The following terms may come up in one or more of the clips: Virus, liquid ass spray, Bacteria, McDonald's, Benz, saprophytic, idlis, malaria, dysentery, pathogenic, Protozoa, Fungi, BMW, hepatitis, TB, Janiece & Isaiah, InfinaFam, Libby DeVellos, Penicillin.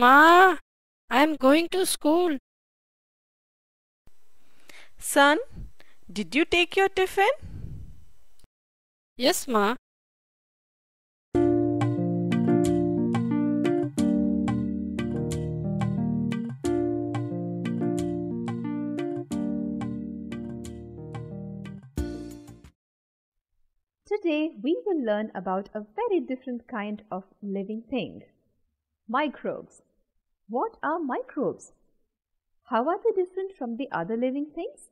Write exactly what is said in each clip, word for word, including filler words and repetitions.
Ma, I'm going to school. Son, did you take your tiffin? Yes, Ma. Today we will learn about a very different kind of living thing, microbes. What are microbes? How are they different from the other living things?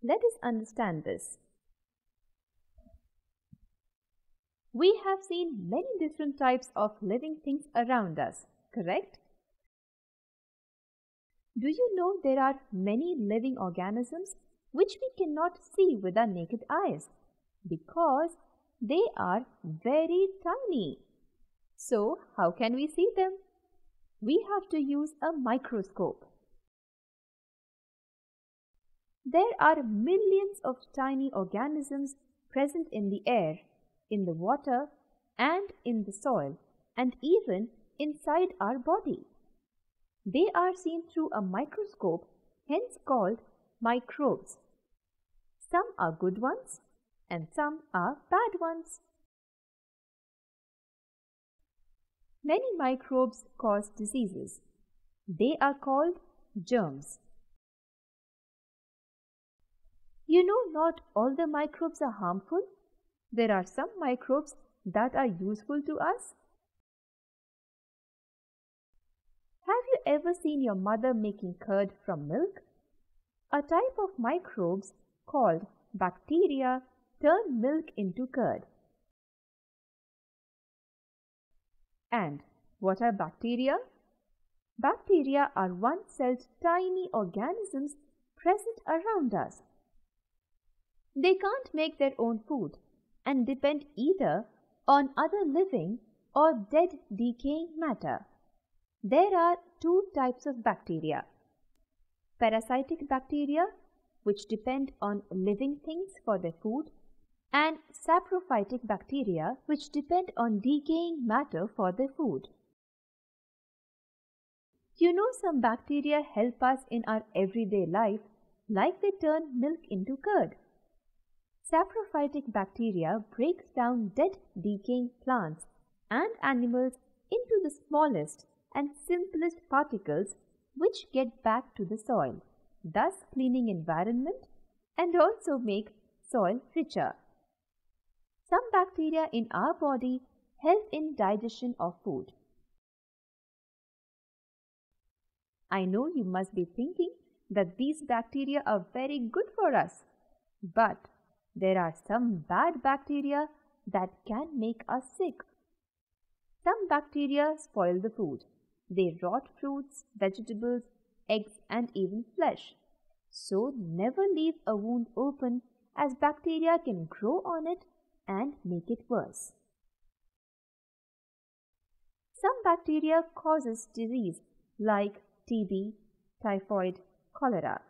Let us understand this. We have seen many different types of living things around us, correct? Do you know there are many living organisms which we cannot see with our naked eyes? Because they are very tiny. So, how can we see them? We have to use a microscope. There are millions of tiny organisms present in the air, in the water, and in the soil, and even inside our body. They are seen through a microscope, hence called microbes. Some are good ones, and some are bad ones. Many microbes cause diseases. They are called germs. You know, not all the microbes are harmful. There are some microbes that are useful to us. Have you ever seen your mother making curd from milk? A type of microbes called bacteria turn milk into curd. And what are bacteria? Bacteria are one-celled tiny organisms present around us. They can't make their own food and depend either on other living or dead decaying matter. There are two types of bacteria. Parasitic bacteria, which depend on living things for their food, and saprophytic bacteria, which depend on decaying matter for their food. You know, some bacteria help us in our everyday life, like they turn milk into curd. Saprophytic bacteria breaks down dead decaying plants and animals into the smallest and simplest particles, which get back to the soil, thus cleaning environment and also make soil richer. Some bacteria in our body help in digestion of food. I know you must be thinking that these bacteria are very good for us, but there are some bad bacteria that can make us sick. Some bacteria spoil the food. They rot fruits, vegetables, eggs, and even flesh. So never leave a wound open, as bacteria can grow on it and make it worse. Some bacteria causes disease like T B, typhoid, cholera.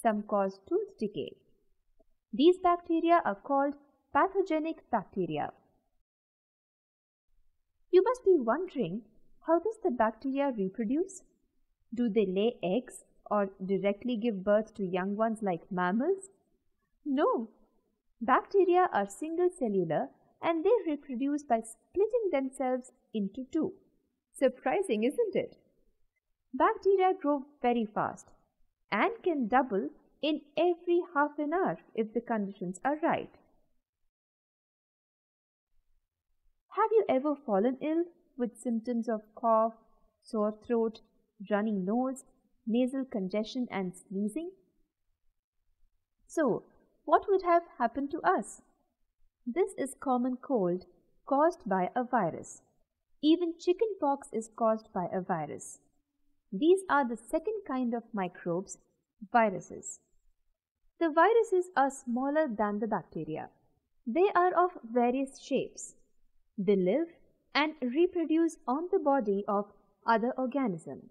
Some cause tooth decay. These bacteria are called pathogenic bacteria. You must be wondering, how does the bacteria reproduce? Do they lay eggs or directly give birth to young ones like mammals? No. Bacteria are single-cellular and they reproduce by splitting themselves into two. Surprising, isn't it? Bacteria grow very fast and can double in every half an hour if the conditions are right. Have you ever fallen ill with symptoms of cough, sore throat, runny nose, nasal congestion and sneezing? So, what would have happened to us? This is common cold caused by a virus. Even chickenpox is caused by a virus. These are the second kind of microbes, viruses. The viruses are smaller than the bacteria. They are of various shapes. They live and reproduce on the body of other organisms.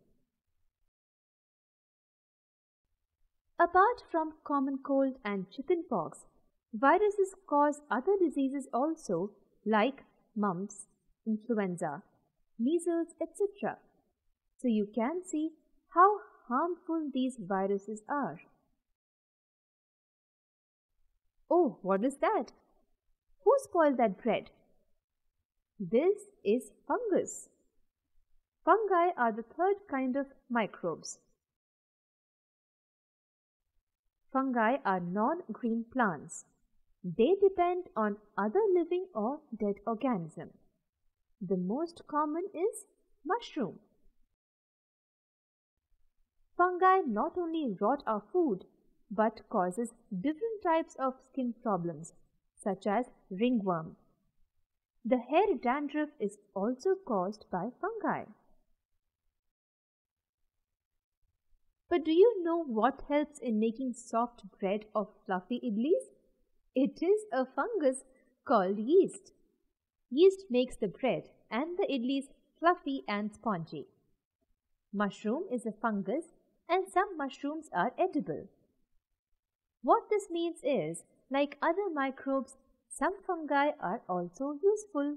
Apart from common cold and chickenpox, viruses cause other diseases also, like mumps, influenza, measles, et cetera. So you can see how harmful these viruses are. Oh, what is that? Who spoiled that bread? This is fungus. Fungi are the third kind of microbes. Fungi are non-green plants. They depend on other living or dead organisms. The most common is mushroom. Fungi not only rot our food, but causes different types of skin problems, such as ringworm. The hair dandruff is also caused by fungi. But do you know what helps in making soft bread or fluffy idlis? It is a fungus called yeast. Yeast makes the bread and the idlis fluffy and spongy. Mushroom is a fungus and some mushrooms are edible. What this means is, like other microbes, some fungi are also useful.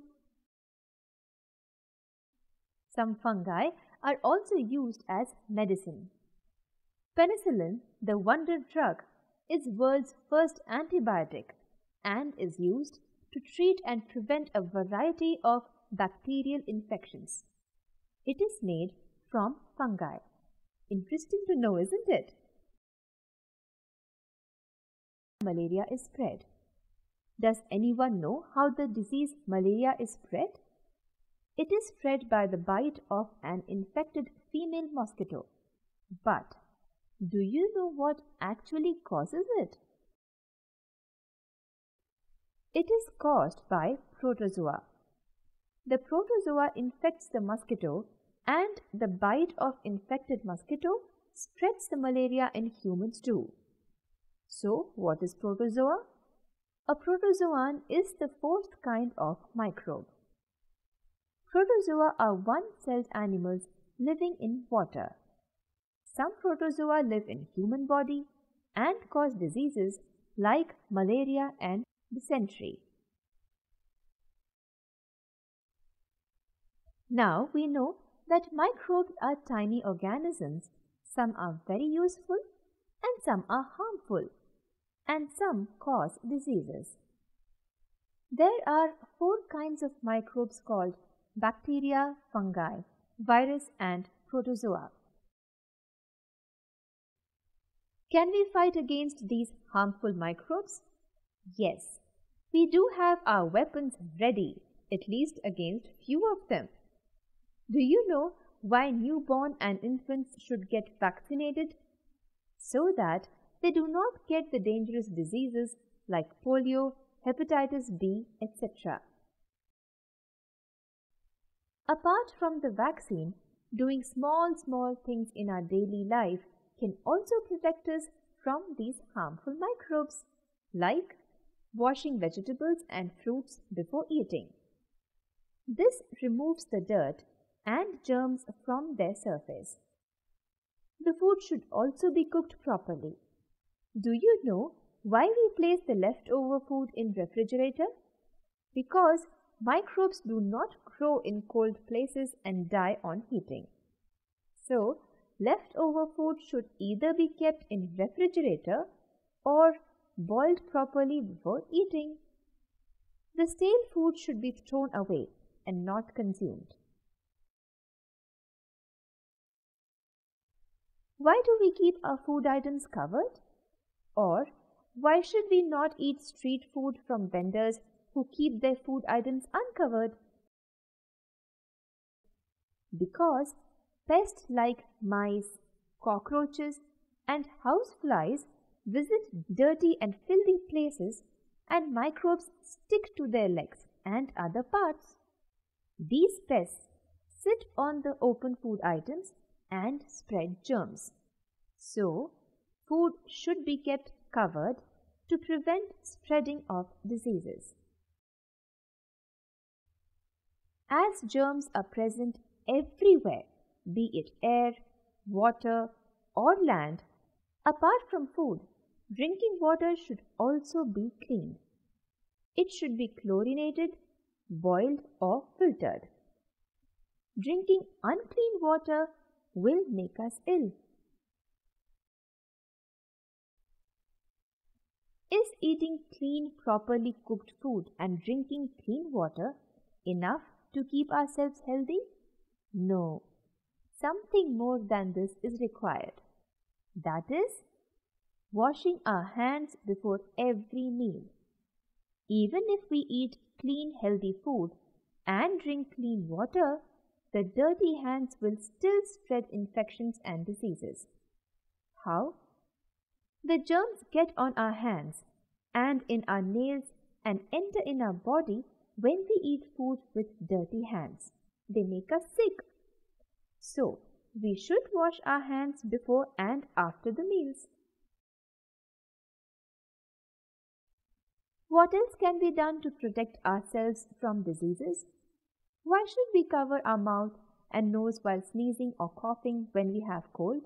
Some fungi are also used as medicine. Penicillin, the wonder drug, is world's first antibiotic and is used to treat and prevent a variety of bacterial infections. It is made from fungi. Interesting to know, isn't it? Malaria is spread. Does anyone know how the disease malaria is spread? It is spread by the bite of an infected female mosquito. But do you know what actually causes it? It is caused by protozoa. The protozoa infects the mosquito, and the bite of infected mosquito spreads the malaria in humans too. So, what is protozoa? A protozoan is the fourth kind of microbe. Protozoa are one-celled animals living in water. Some protozoa live in human body and cause diseases like malaria and dysentery. Now we know that microbes are tiny organisms. Some are very useful and some are harmful, and some cause diseases. There are four kinds of microbes called bacteria, fungi, virus and protozoa. Can we fight against these harmful microbes? Yes, we do have our weapons ready, at least against few of them. Do you know why newborn and infants should get vaccinated? So that they do not get the dangerous diseases like polio, hepatitis B, et cetera. Apart from the vaccine, doing small, small things in our daily life can also protect us from these harmful microbes, like washing vegetables and fruits before eating. This removes the dirt and germs from their surface. The food should also be cooked properly. Do you know why we place the leftover food in refrigerator? Because microbes do not grow in cold places and die on heating. So, leftover food should either be kept in refrigerator or boiled properly before eating. The stale food should be thrown away and not consumed. Why do we keep our food items covered? Or why should we not eat street food from vendors who keep their food items uncovered? Because pests like mice, cockroaches and houseflies visit dirty and filthy places, and microbes stick to their legs and other parts. These pests sit on the open food items and spread germs. So, food should be kept covered to prevent spreading of diseases. As germs are present everywhere, be it air, water, or land, apart from food, drinking water should also be clean. It should be chlorinated, boiled, or filtered. Drinking unclean water will make us ill. Is eating clean, properly cooked food and drinking clean water enough to keep ourselves healthy? No. Something more than this is required. That is, washing our hands before every meal. Even if we eat clean, healthy food and drink clean water, the dirty hands will still spread infections and diseases. How? The germs get on our hands and in our nails and enter in our body when we eat food with dirty hands. They make us sick. So, we should wash our hands before and after the meals. What else can be done to protect ourselves from diseases? Why should we cover our mouth and nose while sneezing or coughing when we have cold?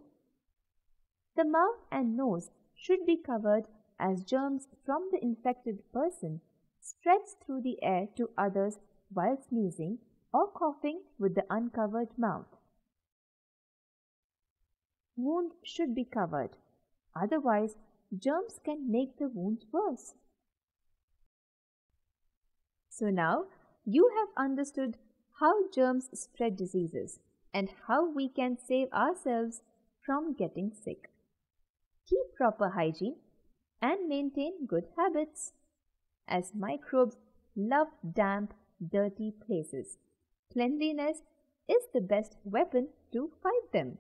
The mouth and nose should be covered as germs from the infected person spreads through the air to others while sneezing or coughing with the uncovered mouth. Wound should be covered, otherwise germs can make the wound worse. So now, you have understood how germs spread diseases and how we can save ourselves from getting sick. Keep proper hygiene and maintain good habits, as microbes love damp, dirty places. Cleanliness is the best weapon to fight them.